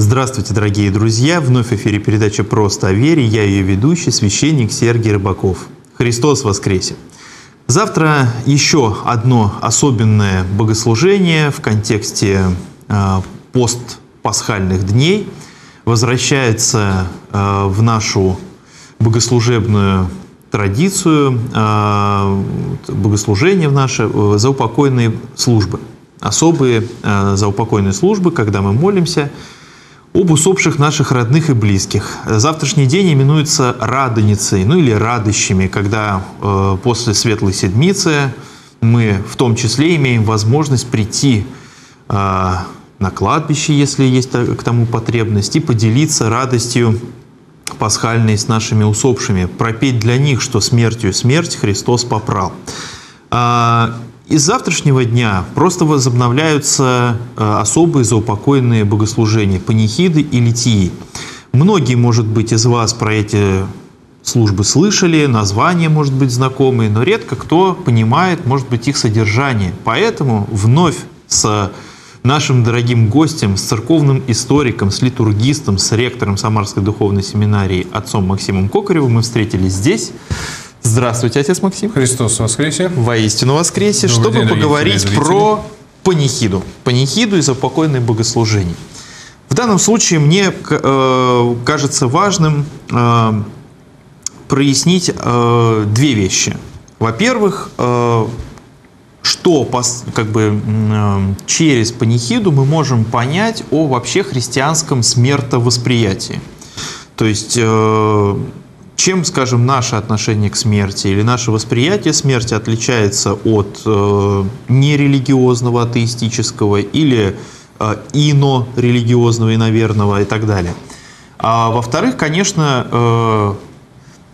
Здравствуйте, дорогие друзья! Вновь в эфире передача «Просто о вере». Я ее ведущий, священник Сергей Рыбаков. Христос воскресе! Завтра еще одно особенное богослужение в контексте постпасхальных дней возвращается в нашу богослужебную традицию, богослужение в наши заупокойные службы. Особые заупокойные службы, когда мы молимся об усопших наших родных и близких. Завтрашний день именуется Радоницей, ну или Радощами, когда после Светлой Седмицы мы в том числе имеем возможность прийти на кладбище, если есть к тому потребность, и поделиться радостью пасхальной с нашими усопшими, пропеть для них, что смертью смерть Христос попрал. Из завтрашнего дня просто возобновляются особые заупокойные богослужения, панихиды и литии. Многие, может быть, из вас про эти службы слышали, названия, может быть, знакомые, но редко кто понимает, может быть, их содержание. Поэтому вновь с нашим дорогим гостем, с церковным историком, с литургистом, с ректором Самарской духовной семинарии отцом Максимом Кокаревым мы встретились здесь. Здравствуйте, отец Максим. Христос воскресе. Воистину воскресе. Добрый чтобы день, поговорить про панихиду. Панихиду и заупокойное богослужение. В данном случае мне кажется важным прояснить две вещи. Во-первых, что через панихиду мы можем понять о вообще христианском смертовосприятии. То есть чем, скажем, наше отношение к смерти или наше восприятие смерти отличается от нерелигиозного, атеистического или инорелигиозного, иноверного и так далее. А во-вторых, конечно,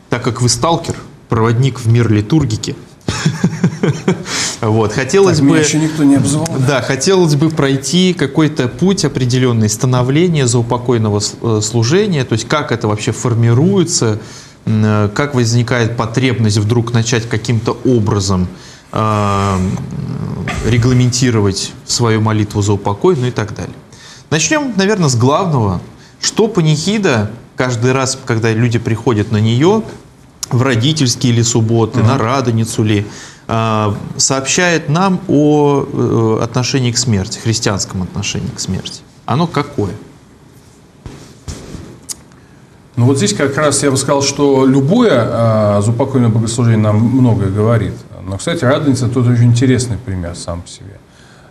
так как вы сталкер, проводник в мир литургики, вот, хотелось бы, еще никто не обзывал, да, хотелось бы пройти какой-то путь определенный становления заупокойного служения, то есть как это вообще формируется, как возникает потребность вдруг начать каким-то образом регламентировать свою молитву за упокой, ну и так далее. Начнем, наверное, с главного, что панихида, каждый раз, когда люди приходят на нее, в родительские ли субботы, на Радоницу ли, сообщает нам о отношении к смерти, христианском отношении к смерти. Оно какое? Ну вот здесь как раз я бы сказал, что любое заупокойное богослужение нам многое говорит. Но, кстати, Радоница тут очень интересный пример сам по себе.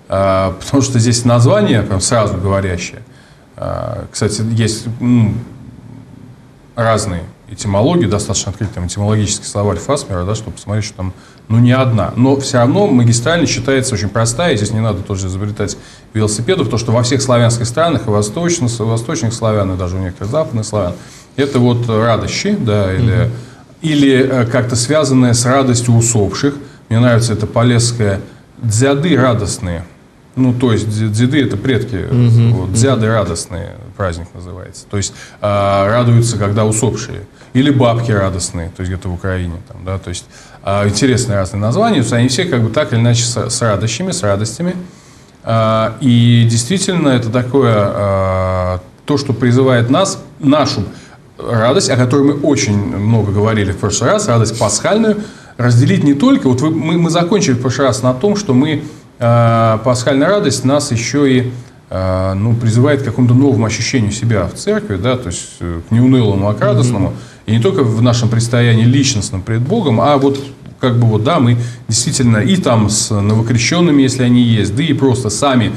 Потому что здесь название прям сразу говорящее. Кстати, есть разные этимологии, достаточно открытый там этимологический словарь Фасмера, да, чтобы посмотреть, что там не одна. Но все равно магистрально считается очень простая, и здесь не надо тоже изобретать велосипедов, потому что во всех славянских странах, и восточных славян, и даже у некоторых западных славян, это вот радощи, да, или как-то связанное с радостью усопших. Мне нравится это полесское «дзяды радостные». Ну, то есть, деды – это предки, вот, дзяды радостные, праздник называется. То есть, радуются, когда усопшие. Или бабки радостные, то есть, где-то в Украине. Там, да, то есть, интересные разные названия. То есть, они все как бы так или иначе с радостями, с радостями. И действительно, это такое, то, что призывает нас, нашу радость, о которой мы очень много говорили в прошлый раз, радость пасхальную, разделить не только. Вот мы закончили в прошлый раз на том, что мы пасхальная радость нас еще и призывает к какому-то новому ощущению себя в церкви, да, то есть к неунылому, а к радостному. И не только в нашем предстоянии личностном пред Богом, а вот как бы вот, да, мы действительно и там с новокрещенными, если они есть, да и просто сами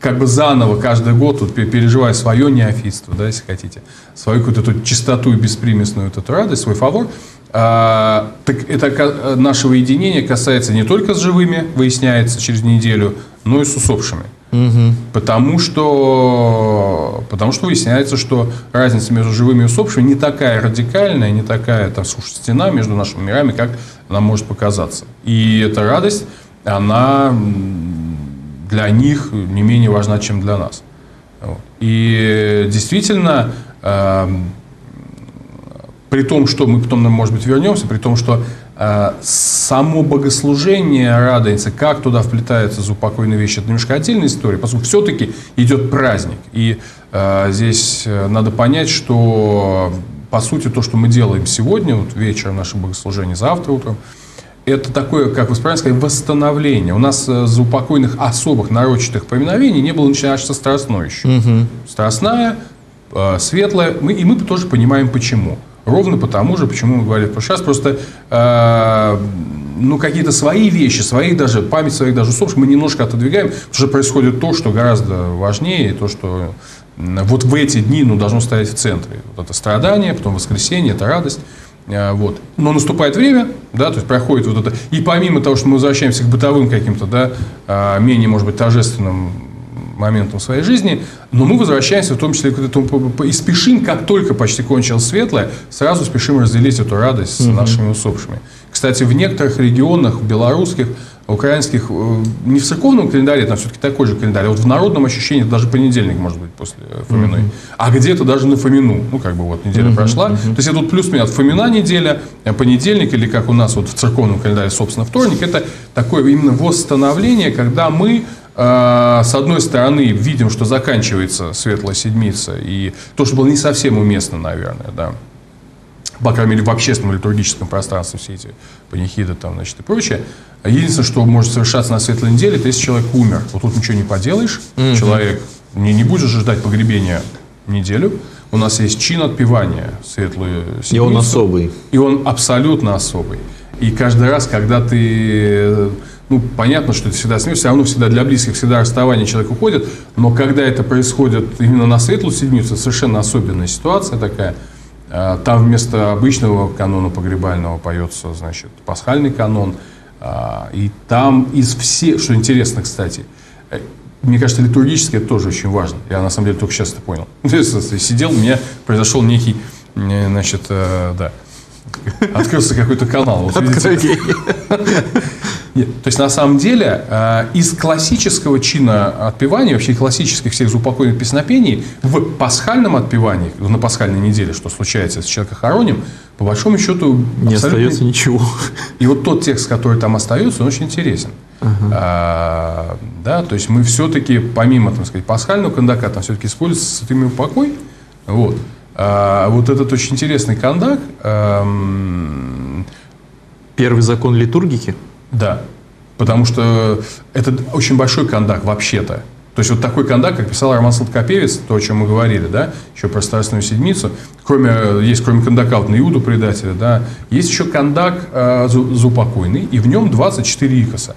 как бы заново каждый год вот, переживая свое неофитство, да, если хотите, свою какую-то чистоту и беспримесную вот эту радость, свой фавор. Так это наше единение касается не только с живыми, выясняется через неделю, но и с усопшими. Потому что выясняется, что разница между живыми и усопшими не такая радикальная, не такая там, стена между нашими мирами, как нам может показаться. И эта радость, она для них не менее важна, чем для нас. Вот. И действительно, при том, что мы потом, может быть, вернемся, при том, что Само богослужение радуется, как туда вплетаются заупокойные вещи, это немножко отдельная история, поскольку все-таки идет праздник. И здесь надо понять, что, по сути, то, что мы делаем сегодня, вот вечером наше богослужение, завтра утром, это такое, как вы правильно сказали, восстановление. У нас заупокойных особых нарочитых поминовений не было, начиная со Страстной еще. Страстная, Светлая, мы тоже понимаем, почему. Ровно потому же, почему мы говорили в прошлый раз, просто какие-то свои вещи, память своих даже усопших мы немножко отодвигаем, потому что происходит то, что гораздо важнее, то, что вот в эти дни должно стоять в центре. Вот это страдание, потом воскресенье, это радость. Вот. Но наступает время, да, то есть проходит вот это. И помимо того, что мы возвращаемся к бытовым каким-то, да, менее, может быть, торжественным моментом своей жизни, но мы возвращаемся в том числе к этому и спешим, как только почти кончилось светлое, сразу спешим разделить эту радость с нашими усопшими. Кстати, в некоторых регионах, белорусских, украинских, не в церковном календаре, там все-таки такой же календарь, а вот в народном ощущении даже понедельник может быть после Фоминой, а где-то даже на Фомину, неделя прошла, то есть это вот плюс-минус Фомина неделя, понедельник, или как у нас вот в церковном календаре, собственно, вторник, это такое именно восстановление, когда мы с одной стороны видим, что заканчивается Светлая Седмица, и то, что было не совсем уместно, наверное, да, по крайней мере в общественном литургическом пространстве, все эти панихиды там, значит, и прочее. Единственное, что может совершаться на Светлой неделе, это если человек умер. Вот тут ничего не поделаешь, человек не будет же ждать погребения неделю. У нас есть чин отпевания Светлую Седмицу. И он особый. И он абсолютно особый. И каждый раз, когда ты... понятно, что это всегда смерть, все равно всегда для близких, всегда расставание, человек уходит, но когда это происходит именно на Светлую Седмицу, это совершенно особенная ситуация такая. Там вместо обычного канона погребального поется, значит, пасхальный канон, и там из всех, что интересно, кстати, мне кажется, литургически это тоже очень важно, я на самом деле только сейчас это понял. Сидел, у меня произошел некий, значит, да, открылся какой-то канал. Вот, видите, нет. То есть, на самом деле, из классического чина отпевания, вообще классических всех заупокойных песнопений, в пасхальном отпевании, на пасхальной неделе, что случается с человека хороним, по большому счету... Не остается ничего. И вот тот текст, который там остается, он очень интересен. Да, то есть, мы все-таки, помимо, так сказать, пасхального кандака, там все-таки используется святыми упокой. Вот. Вот этот очень интересный кандак. Первый закон литургики? Да, потому что это очень большой кандак вообще-то. То есть вот такой кандак, как писал Роман Сладкопевец, то, о чем мы говорили, да, еще про Страстную Седмицу, кроме кандака вот на Иуду предателя, да, есть еще кандак заупокойный, и в нем 24 икоса.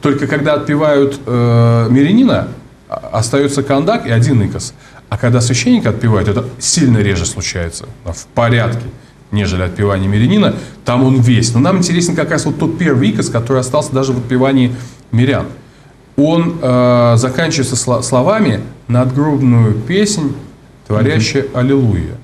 Только когда отпевают мирянина, остается кандак и один икос. А когда священника отпевают, это сильно реже случается, в порядке, нежели отпевание мирянина, там он весь. Но нам интересен как раз вот тот первый икос, который остался даже в отпевании мирян. Он заканчивается словами «надгробную песнь, творящая Аллилуйя».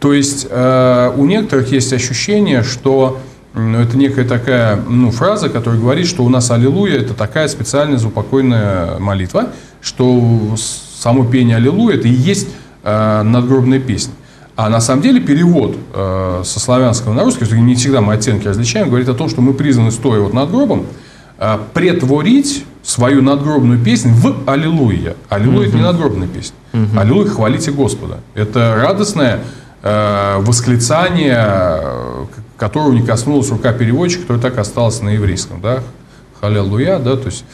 То есть у некоторых есть ощущение, что это некая такая фраза, которая говорит, что у нас Аллилуйя – это такая специальная заупокойная молитва, что само пение Аллилуйя – это и есть надгробная песня. А на самом деле перевод со славянского на русский, не всегда мы оттенки различаем, говорит о том, что мы призваны, стоя вот над гробом, претворить свою надгробную песню в Аллилуйя. Аллилуйя – это не надгробная песня. Аллилуйя – хвалите Господа. Это радостное восклицание, которого не коснулась рука переводчика, которая так осталась на еврейском. Да? Халлелуя, да, то есть,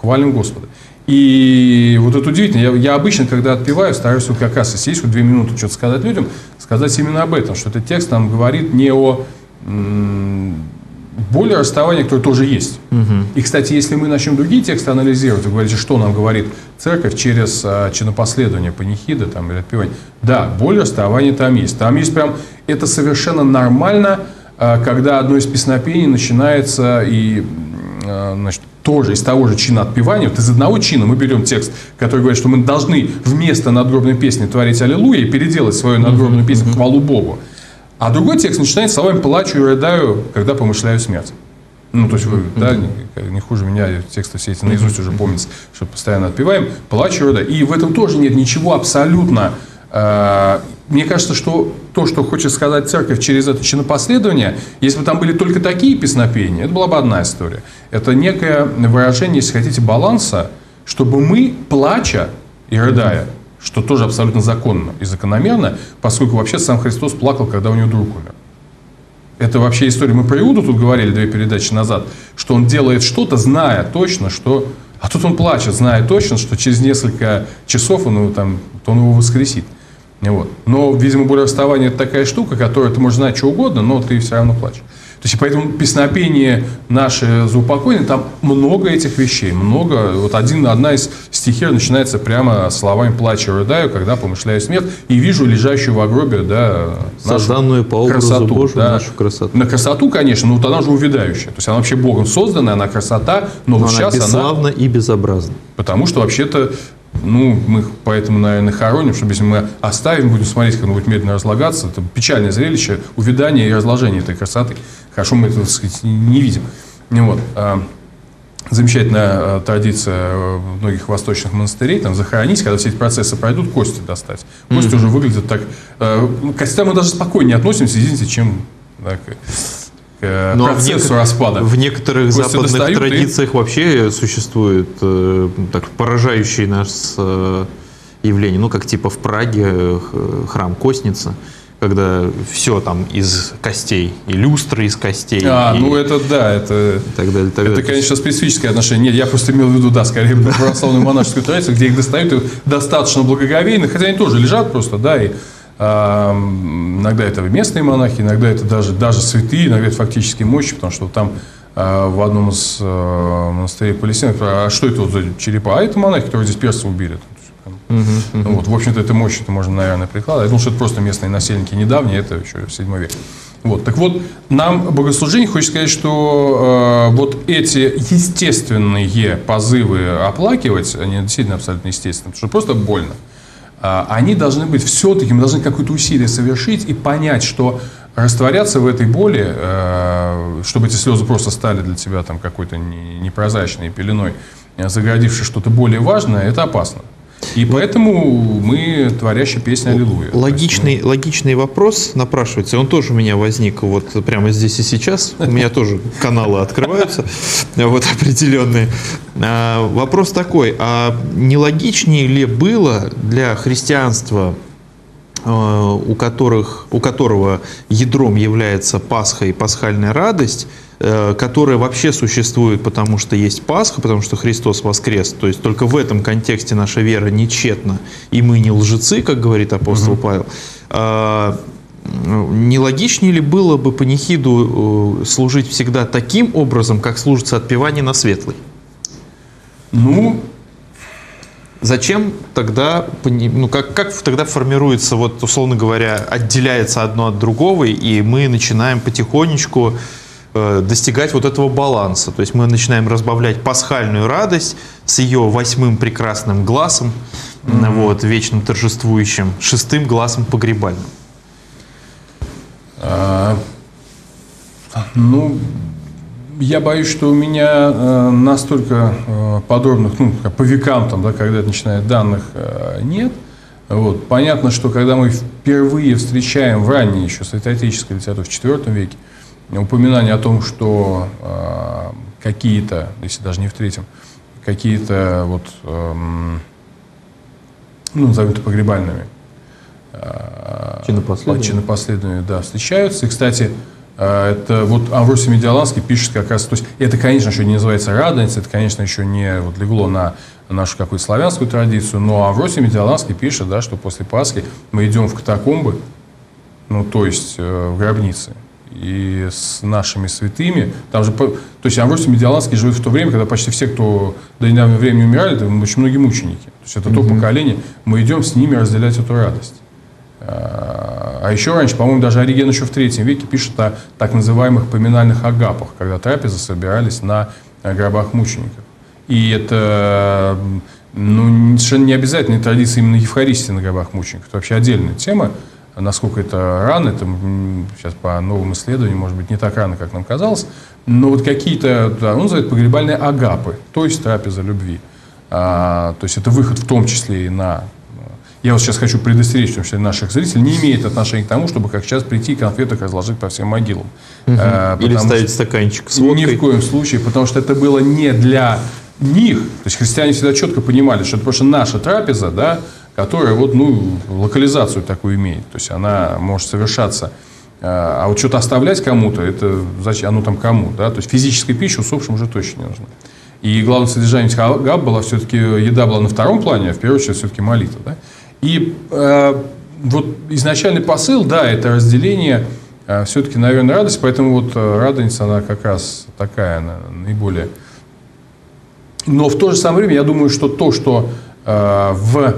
хвалим Господа. И вот это удивительно. Я обычно, когда отпеваю, стараюсь вот как раз, если есть вот 2 минуты что-то сказать людям, сказать именно об этом, что этот текст нам говорит не о боли расставания, которое тоже есть. И, кстати, если мы начнем другие тексты анализировать, вы говорите, что нам говорит церковь через чинопоследование, панихиды там, или отпевание. Да, боль расставания там есть. Там есть прям... Это совершенно нормально, когда одно из песнопений начинается и... тоже из того же чина отпевания, вот из одного чина мы берем текст, который говорит, что мы должны вместо надгробной песни творить Аллилуйя и переделать свою надгробную песню в хвалу Богу. А другой текст начинает словами «плачу и рыдаю, когда помышляю смерть». Ну, то есть вы, да, не хуже меня, тексты все эти наизусть уже помнится, что постоянно отпеваем «плачу и рыдаю». И в этом тоже нет ничего абсолютно... Мне кажется, что то, что хочет сказать церковь через это чинопоследование, если бы там были только такие песнопения, это была бы одна история. Это некое выражение, если хотите, баланса, чтобы мы, плача и рыдая, что тоже абсолютно законно и закономерно, поскольку вообще сам Христос плакал, когда у него друг умер. Это вообще история. Мы про Иуду тут говорили 2 передачи назад, что он делает что-то, зная точно, что... А тут он плачет, зная точно, что через несколько часов он его воскресит. Вот. Но, видимо, болеотставание – это такая штука, которая ты можешь знать что угодно, но ты все равно плачешь. То есть, поэтому песнопение наше заупокойное, там много этих вещей, много. Вот одна из стихир начинается прямо словами «плачу, рыдаю, когда помышляю смерть, и вижу лежащую во гробе, да, созданную по образу красоту, Божию, да, нашу красоту». На красоту, конечно, но вот она же увядающая. То есть, она вообще Богом создана, она красота, но вот сейчас она… бесславна и безобразна. Потому что вообще-то… Ну, мы их поэтому, наверное, хороним, чтобы если мы оставим, будем смотреть, как оно будет медленно разлагаться. Это печальное зрелище, увядание и разложение этой красоты. Хорошо, мы этого, так сказать, не видим. Вот. Замечательная традиция многих восточных монастырей, там, захоронить, когда все эти процессы пройдут, кости достать. Кости уже выглядят так... К костям мы даже спокойнее относимся, извините, чем... Так, процессу распада. В некоторых западных традициях вообще существует так, поражающие нас явления. Ну, как типа в Праге храм Костница, когда все там из костей, и люстры из костей. Это, конечно, специфическое отношение. Нет, я просто имел в виду, да, скорее, православную монашескую традицию, где их достают и достаточно благоговейно, хотя они тоже лежат просто, да, и... Иногда это местные монахи, иногда это даже святые, иногда это фактически мощи, потому что там в одном из монастырей палестинок, а что это вот за черепа? А это монахи, которые здесь персов убили. Вот, в общем-то, это мощь, это можно, наверное, прикладывать. Я думал, что это просто местные насельники недавние, это еще в 7 веке. Вот. Так вот, нам богослужение, хочется сказать, что вот эти естественные позывы оплакивать, они действительно абсолютно естественны, потому что просто больно. Они должны быть все-таки, мы должны какое-то усилие совершить и понять, что растворяться в этой боли, чтобы эти слезы просто стали для тебя там какой-то непрозрачной пеленой, загородившей что-то более важное, это опасно. И поэтому мы творящая песня «Аллилуйя». Логичный вопрос напрашивается, он тоже у меня возник вот прямо здесь и сейчас, у меня тоже каналы открываются, вот определенные. Вопрос такой, а нелогичнее ли было для христианства, у которого ядром является Пасха и пасхальная радость, которая вообще существует, потому что есть Пасха, потому что Христос воскрес. То есть только в этом контексте наша вера не тщетна, и мы не лжецы, как говорит апостол Павел. Нелогичнее ли было бы панихиду служить всегда таким образом, как служится отпевание на Светлой? Ну... Зачем тогда, ну как тогда формируется, вот условно говоря, отделяется одно от другого, и мы начинаем потихонечку достигать вот этого баланса. То есть мы начинаем разбавлять пасхальную радость с ее 8-м прекрасным глазом, вот, вечным торжествующим, 6-м глазом погребальным. Ну... Я боюсь, что у меня настолько подробных, ну, по векам, там, да, когда это начинает, данных нет. Вот. Понятно, что когда мы впервые встречаем в ранней еще святоотеческой литературе, в IV веке, упоминание о том, что какие-то, если даже не в III, какие-то, вот, ну, назовем это погребальными чинопоследования, да, встречаются. И, кстати, это вот Амвросий Медиоланский пишет как раз, то есть это, конечно, еще не называется Радоница, это, конечно, еще не вот легло на нашу какую-то славянскую традицию, но Амвросий Медиоланский пишет, да, что после Пасхи мы идем в катакомбы, ну, то есть в гробницы, и с нашими святыми, там же, то есть Амвросий Медиоланский живет в то время, когда почти все, кто до недавнего времени умирали, это очень многие мученики, то есть это то поколение, мы идем с ними разделять эту радость. А еще раньше, по-моему, даже Ориген еще в III веке пишет о так называемых поминальных агапах, когда трапезы собирались на гробах мучеников. И это, ну, совершенно не обязательная традиция именно Евхаристии на гробах мучеников. Это вообще отдельная тема, насколько это рано, это сейчас по новым исследованиям, может быть, не так рано, как нам казалось, но вот какие-то, да, он называет погребальные агапы, то есть трапеза любви. То есть это выход в том числе и на... я вас сейчас хочу предостеречь, потому что наших зрителей не имеет отношения к тому, чтобы как сейчас прийти и конфеток разложить по всем могилам. Угу. Или ставить стаканчик с водкой. Ни в коем случае, потому что это было не для них. То есть христиане всегда четко понимали, что это просто наша трапеза, да, которая вот, ну, локализацию такую имеет. То есть она может совершаться. А вот что-то оставлять кому-то, это зачем? Оно там кому? Да? То есть физической пищи усопшим уже точно не нужно. И главное содержание хагаб была все-таки, еда была на втором плане, а в первую очередь все-таки молитва. Да? И вот изначальный посыл, да, это разделение, все-таки, наверное, радость. Поэтому вот Радоница, она как раз такая, она наиболее... Но в то же самое время, я думаю, что то, что в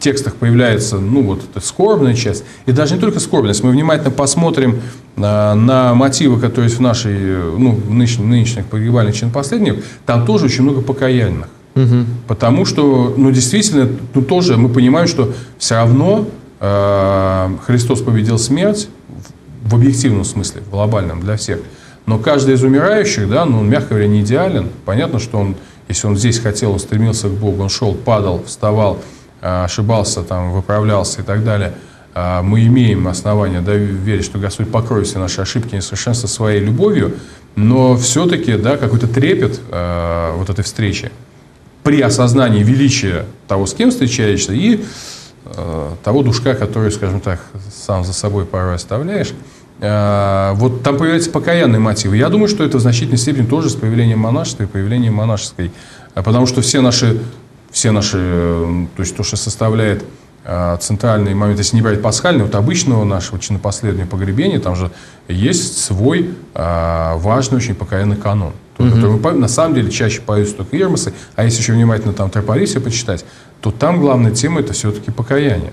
текстах появляется, ну вот, это скорбная часть, и даже не только скорбная. Если мы внимательно посмотрим на мотивы, которые есть в нашей, ну, в нынешних погребальных чинопоследних, там тоже очень много покаянных. Угу. Потому что, ну, действительно, ну, тоже мы понимаем, что все равно Христос победил смерть в объективном смысле, в глобальном, для всех. Но каждый из умирающих, да, ну, он, мягко говоря, не идеален. Понятно, что он, если он здесь хотел, он стремился к Богу, он шел, падал, вставал, ошибался, там, выправлялся и так далее. Мы имеем основания, да, верить, что Господь покроет все наши ошибки и несовершенства своей любовью, но все-таки, да, какой-то трепет вот этой встречи при осознании величия того, с кем встречаешься, и того душка, который, скажем так, сам за собой порой оставляешь. Вот там появляются покаянные мотивы. Я думаю, что это в значительной степени тоже с появлением монашества и появлением монашеской. Потому что все наши, то есть то, что составляет центральный момент, если не брать пасхальный, вот обычного нашего чинопоследнего погребения, там же есть свой важный очень покаянный канон. Тот, который, на самом деле, чаще поют только ирмосы, а если еще внимательно там Тропарисию почитать, то там главная тема – это все-таки покаяние.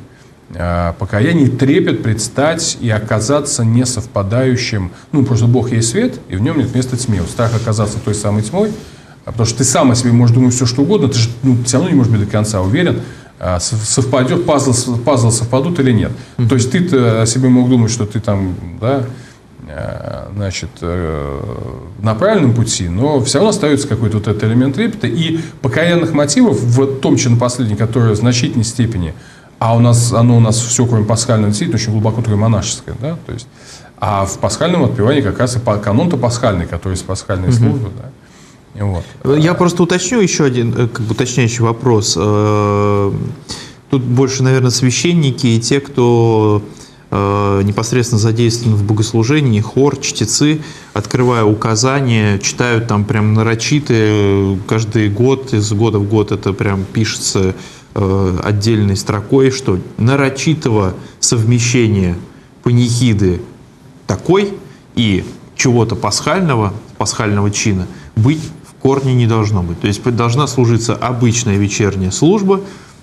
Покаяние, трепет предстать и оказаться несовпадающим. Ну, просто Бог есть свет, и в нем нет места тьме. Вот страх оказаться той самой тьмой, потому что ты сам о себе можешь думать все, что угодно, ты же, ну, все равно не можешь быть до конца уверен, совпадет, пазл совпадут или нет. То есть ты-то о себе мог думать, что ты там, да, значит, на правильном пути, но все равно остается какой-то вот этот элемент трепета. И покаянных мотивов, в том числе последний, который в значительной степени... А у нас, оно у нас все, кроме пасхального, действительно очень глубоко такое монашеское. Да? То есть, а в пасхальном отпевании как раз и канон-то пасхальный, который из пасхальной службы. Да? Вот. Я просто уточню еще один, как бы, уточняющий вопрос. Тут больше, наверное, священники и те, кто непосредственно задействован в богослужении, хор, чтецы, открывая указания, читают там прям нарочитые, каждый год, из года в год это прям пишется отдельной строкой, что нарочитого совмещения панихиды такой и чего-то пасхального, пасхального чина, быть в корне не должно быть. То есть должна служиться обычная вечерняя служба,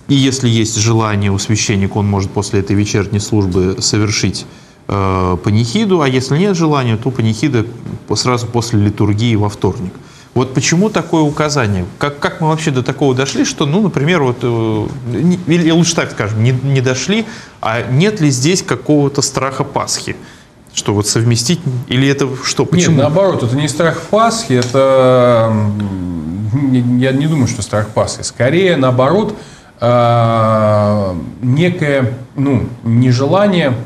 и если есть желание у священника, он может после этой вечерней службы совершить панихиду, а если нет желания, то панихида сразу после литургии во вторник. Вот почему такое указание? Как мы вообще до такого дошли, что, ну, например, вот, или лучше так скажем, не дошли, а нет ли здесь какого-то страха Пасхи? Что вот совместить, или это что? Почему? Нет, наоборот, это не страх Пасхи, это, я не думаю, что страх Пасхи. Скорее, наоборот, некое, ну, нежелание,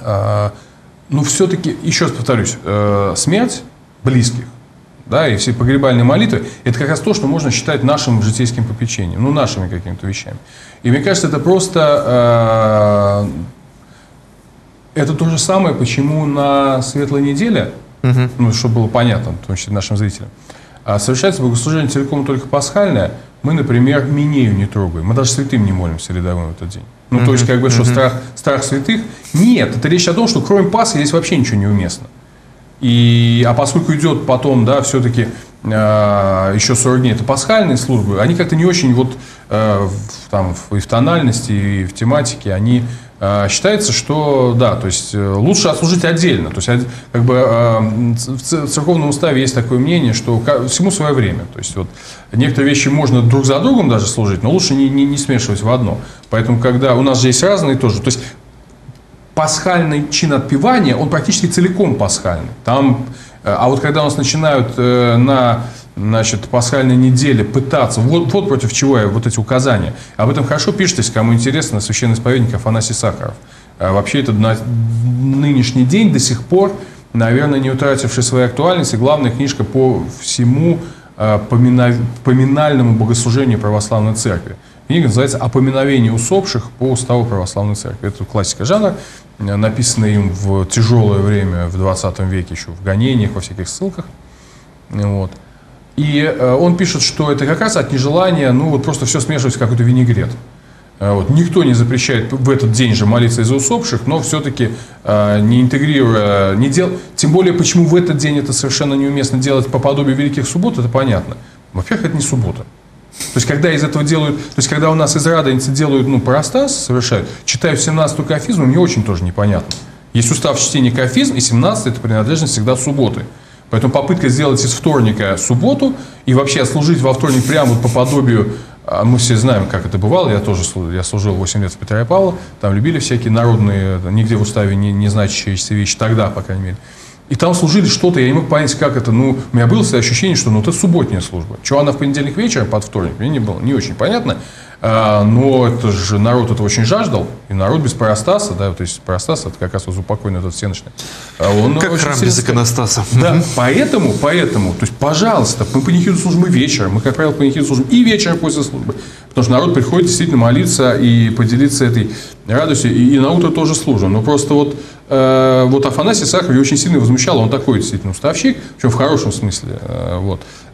ну, все-таки, еще раз повторюсь, смерть близких. Да, и все погребальные молитвы – это как раз то, что можно считать нашим житейским попечением, ну, нашими какими-то вещами. И мне кажется, это просто… это то же самое, почему на Светлой неделе, ну, чтобы было понятно, в том числе нашим зрителям, совершается богослужение целиком только пасхальное, мы, например, минею не трогаем, мы даже святым не молимся рядовым в этот день. Ну, то есть, как бы, что страх святых… Нет, это речь о том, что кроме Пасхи здесь вообще ничего не уместно. А поскольку идет потом, да, все-таки еще 40 дней, это пасхальные службы, они как-то не очень вот там и в тональности, и в тематике, они считается, что, да, то есть лучше отслужить отдельно. То есть, как бы, в церковном уставе есть такое мнение, что всему свое время. То есть вот некоторые вещи можно друг за другом даже служить, но лучше не смешивать в одно. Поэтому, когда у нас же есть разные тоже, то есть пасхальный чин отпевания, он практически целиком пасхальный. Там, а вот когда у нас начинают на пасхальной неделе пытаться, вот против чего я эти указания. Об этом хорошо пишет, если кому интересно, священноисповедник Афанасий Сахаров. А вообще это на нынешний день до сих пор, наверное, не утративший своей актуальности, главная книжка по всему поминальному богослужению православной церкви. Книга называется «О поминовении усопших по уставу православной церкви». Это классика жанра, написанная им в тяжелое время, в 20 веке, еще в гонениях, во всяких ссылках. Вот. И он пишет, что это как раз от нежелания, просто все смешивается в какой-то винегрет. Вот. Никто не запрещает в этот день же молиться из-за усопших, но все-таки не интегрируя, тем более, почему в этот день это совершенно неуместно делать по подобию Великих Суббот, это понятно. Во-первых, это не суббота. То есть, когда из этого делают, когда у нас из Радоницы делают, парастас совершают, читаю 17-ю кафизму, мне очень тоже непонятно. Есть устав чтения кафизм, и 17-й это принадлежность всегда субботы. Поэтому попытка сделать из вторника субботу и вообще служить во вторник прямо по подобию, мы все знаем, как это бывало, я служил 8 лет с Петра и Павла, там любили всякие народные, нигде в уставе не значащиеся вещи, тогда, по крайней мере. И там служили что-то, я не мог понять, как это, у меня было ощущение, что это субботняя служба. Чего она в понедельник вечером под вторник, мне не было, не очень понятно, но это же народ этого очень жаждал, и народ без парастаса, да, то есть парастаса, это как раз упокойный этот всеночный. Он как храм без иконостаса. Да, поэтому, то есть, пожалуйста, мы панихиду служим и вечером, мы, как правило, панихиду служим и вечером после службы, потому что народ приходит действительно молиться и поделиться этой радостью, и на утро тоже служим, но просто Афанасий Сахаров очень сильно возмущал, он такой действительно уставщик, причем в хорошем смысле,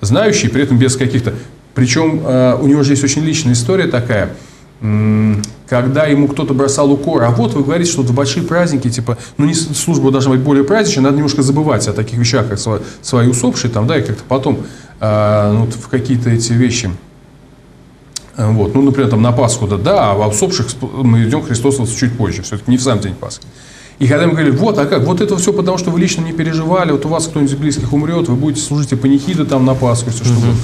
знающий, при этом без каких-то... Причем у него же есть очень личная история такая, когда ему кто-то бросал укор, а вы говорите, что в большие праздники, служба должна быть более праздничной, надо немножко забывать о таких вещах, как свои усопшие, и как-то потом в какие-то эти вещи. Например, на Пасху, а о усопших мы идем к Христосу чуть позже, все-таки не в сам день Пасхи. И когда мы говорили, это все потому, что вы лично не переживали, у вас кто-нибудь из близких умрет, вы будете служить панихиды на Пасху, все что будет.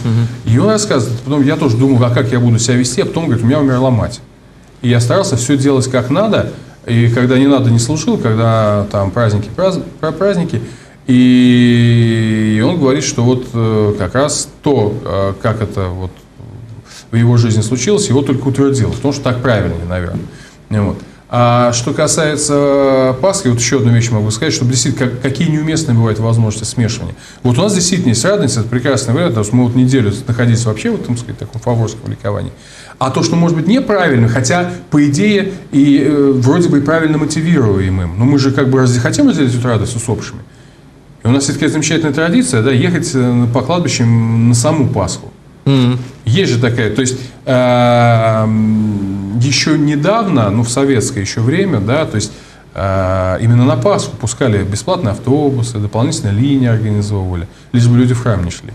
И он рассказывает, потом я тоже думал, как я буду себя вести, а потом говорит, у меня умерла мать. И я старался все делать как надо, и когда не надо, не служил, когда там праздники. И он говорит, что как раз то, как это в его жизни случилось, его только утвердило, потому что так правильнее, наверное. А что касается Пасхи, еще одну вещь могу сказать, чтобы действительно, какие неуместные бывают возможности смешивания. У нас действительно есть Радоница, это прекрасный вариант, потому что мы неделю находились вообще в таком фаворском ликовании. А то, что может быть неправильно, хотя, по идее, вроде бы и правильно мотивируемым, но мы же разве хотим разделить эту радость с усопшими? И у нас есть такая замечательная традиция, ехать по кладбищам на саму Пасху. Есть же такая, то есть еще недавно, в советское еще время, именно на Пасху пускали бесплатные автобусы, дополнительно линии организовывали, лишь бы люди в храм не шли.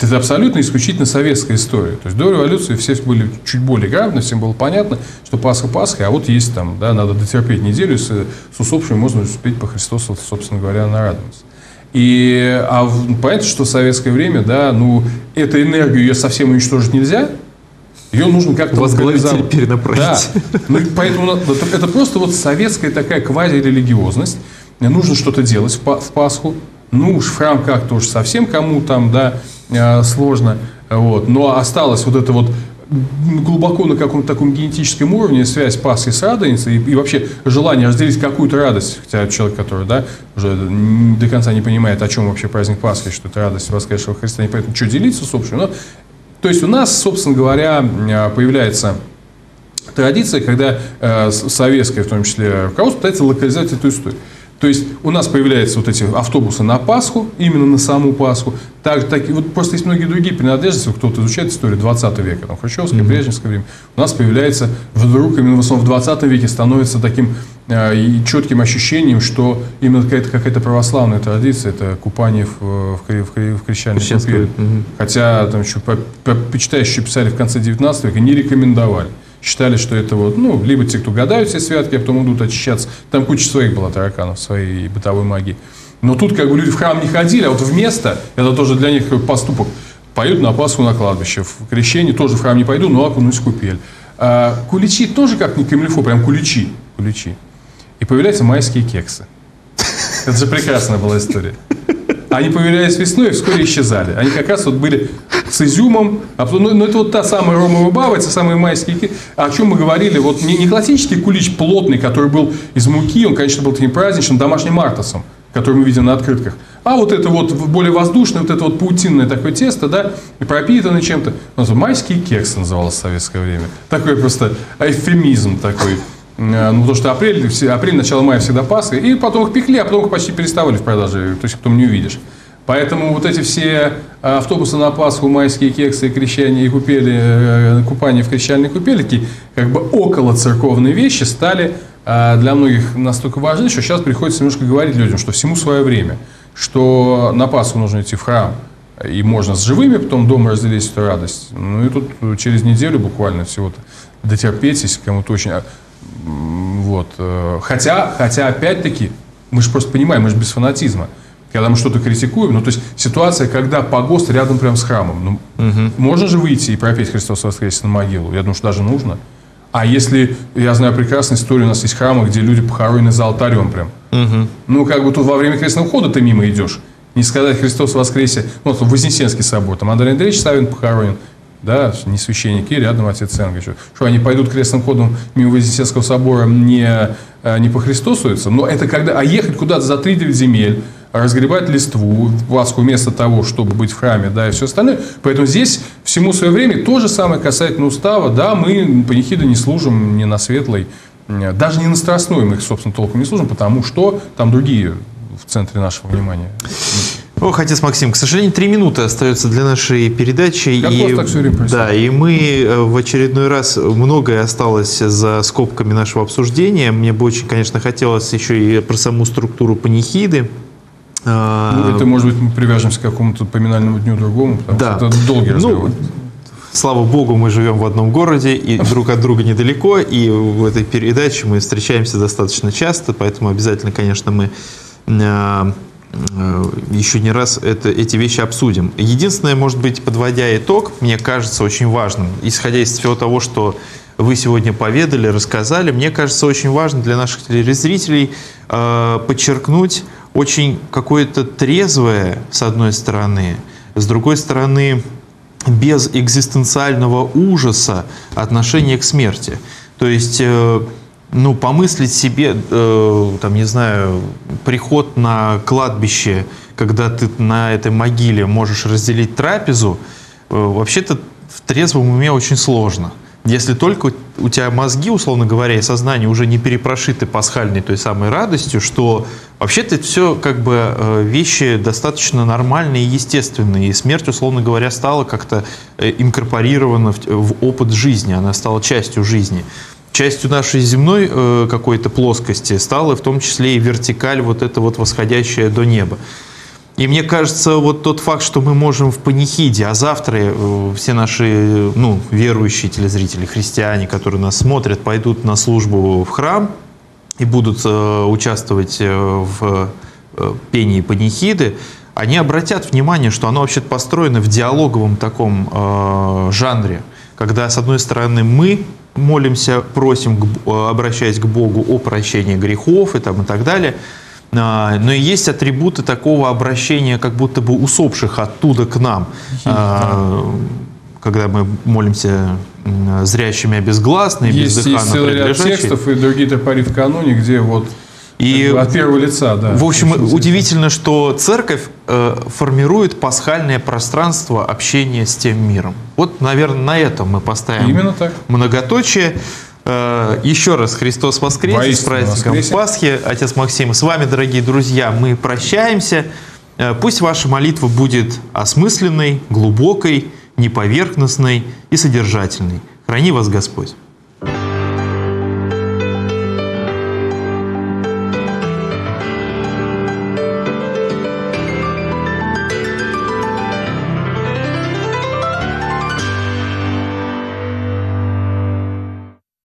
Это абсолютно исключительно советская история. То есть до революции все были чуть более грамотны, всем было понятно, что Пасха, а есть надо дотерпеть неделю, с усопшими можно успеть по Христосу, собственно говоря, на Радонице. Понятно, что в советское время, эту энергию ее совсем уничтожить нельзя, ее нужно как-то возглавить, перенаправить. Да. Поэтому это просто советская такая квазирелигиозность. Нужно что-то делать в Пасху. В храм как-то уж совсем кому сложно. Но осталось глубоко на каком-то таком генетическом уровне связь Пасхи с Радоницей и вообще желание разделить какую-то радость, хотя человек, который уже до конца не понимает, о чем вообще праздник Пасхи, что это радость воскресшего Христа, не поэтому что делиться с общим. То есть у нас, собственно говоря, появляется традиция, когда советское, в том числе, руководство пытается локализовать эту историю. То есть у нас появляются эти автобусы на Пасху, именно на саму Пасху. Просто есть многие другие принадлежности, кто-то изучает историю 20 века, хрущевское, брежневское время. У нас появляется вдруг, именно в основном в 20 веке, становится таким четким ощущением, что именно какая-то православная традиция, это купание в крещальной купели. Хотя там еще почитающие писали в конце 19 века, не рекомендовали. Считали, что это либо те, кто гадают все святки, а потом идут очищаться. Там куча своих была тараканов, своей бытовой магии. Но тут люди в храм не ходили, а вместо, это тоже для них поступок, поют на Пасху на кладбище. В крещение тоже в храм не пойду, но окунусь в купель. А куличи тоже как не камильфо, прям куличи. И появляются майские кексы. Это же прекрасная была история. Они появлялись весной и вскоре исчезали. Они как раз вот были с изюмом. Но это вот та самая ромовая баба, те самые майские, о чем мы говорили. Вот не классический кулич плотный, который был из муки, он, конечно, был таким праздничным, домашним артасом, который мы видим на открытках. А вот это вот более воздушное, вот это вот паутинное такое тесто, да, и пропитанное чем-то. Майские кексы называлось в советское время. Такой просто эвфемизм такой. Ну, потому что апрель, начало мая всегда Пасха. И потом их пекли, а потом их почти переставали в продаже. То есть, потом не увидишь. Поэтому вот эти все автобусы на Пасху, майские кексы, крещане и купели, купание в крещальной купельке, как бы около церковной вещи стали для многих настолько важны, что сейчас приходится немножко говорить людям, что всему свое время, что на Пасху нужно идти в храм, и можно с живыми потом дома разделить эту радость. Ну и тут через неделю буквально всего-то дотерпеть, если кому-то очень... Вот. Хотя опять-таки, мы же просто понимаем, мы же без фанатизма. Когда мы что-то критикуем, ну то есть ситуация, когда погост рядом прям с храмом. Ну, можно же выйти и пропеть «Христос воскресе» на могилу? Я думаю, что даже нужно. А если, я знаю прекрасную историю, у нас есть храмы, где люди похоронены за алтарем прям. Ну, как бы тут во время крестного хода ты мимо идешь. Не сказать «Христос воскресе». Ну, вот Вознесенский собор, там Андрей Андреевич Савин похоронен. Да, не священники, рядом отец Энга. Что они пойдут крестным ходом мимо Вознесенского собора, не похристосуются? Но это когда... А ехать куда-то за 3-9 земель, разгребать листву, Пасху вместо того, чтобы быть в храме, да, и все остальное. Поэтому здесь всему свое время то же самое касательно устава. Да, мы панихиды не служим ни на светлой, даже не на страстной мы их, собственно, толком не служим, потому что там другие в центре нашего внимания. Ох, отец Максим, к сожалению, 3 минуты остается для нашей передачи. Как и, так все время происходит. Да, и мы в очередной раз, многое осталось за скобками нашего обсуждения. Мне бы очень, конечно, хотелось еще и про саму структуру панихиды. Ну, это, может быть, мы привяжемся к какому-то поминальному дню другому, потому да. что это долгий разговор. Ну, слава Богу, мы живем в одном городе, и друг от друга недалеко, и в этой передаче мы встречаемся достаточно часто, поэтому обязательно, конечно, мы... еще не раз эти вещи обсудим. Единственное, может быть, подводя итог, мне кажется очень важным, исходя из всего того, что вы сегодня поведали, рассказали, мне кажется очень важно для наших телезрителей подчеркнуть очень какое-то трезвое, с одной стороны, с другой стороны, без экзистенциального ужаса отношение к смерти. То есть... Ну, помыслить себе, там, не знаю, приход на кладбище, когда ты на этой могиле можешь разделить трапезу, вообще-то в трезвом уме очень сложно. Если только у тебя мозги, условно говоря, и сознание уже не перепрошиты пасхальной той самой радостью, что вообще-то все как бы вещи достаточно нормальные и естественные. И смерть, условно говоря, стала как-то инкорпорирована в опыт жизни, она стала частью жизни. Частью нашей земной какой-то плоскости стала в том числе и вертикаль, вот эта вот восходящая до неба. И мне кажется, вот тот факт, что мы можем в панихиде, а завтра все наши верующие телезрители, христиане, которые нас смотрят, пойдут на службу в храм и будут участвовать в пении панихиды, они обратят внимание, что оно вообще-то построено в диалоговом таком жанре, когда, с одной стороны, мы молимся, просим, обращаясь к Богу о прощении грехов и так далее. Но и есть атрибуты такого обращения, как будто бы усопших оттуда к нам. Когда мы молимся зрящими о безгласной, бездыханно предлежащей. Есть целый ряд текстов и другие топори в каноне, где вот и от первого лица. Да, в общем, удивительно, что церковь формирует пасхальное пространство общения с тем миром. Вот, наверное, на этом мы поставим именно так. Многоточие. Еще раз, Христос воскресе, с праздником Пасхи. Отец Максим, с вами, дорогие друзья, мы прощаемся. Пусть ваша молитва будет осмысленной, глубокой, неповерхностной и содержательной. Храни вас Господь.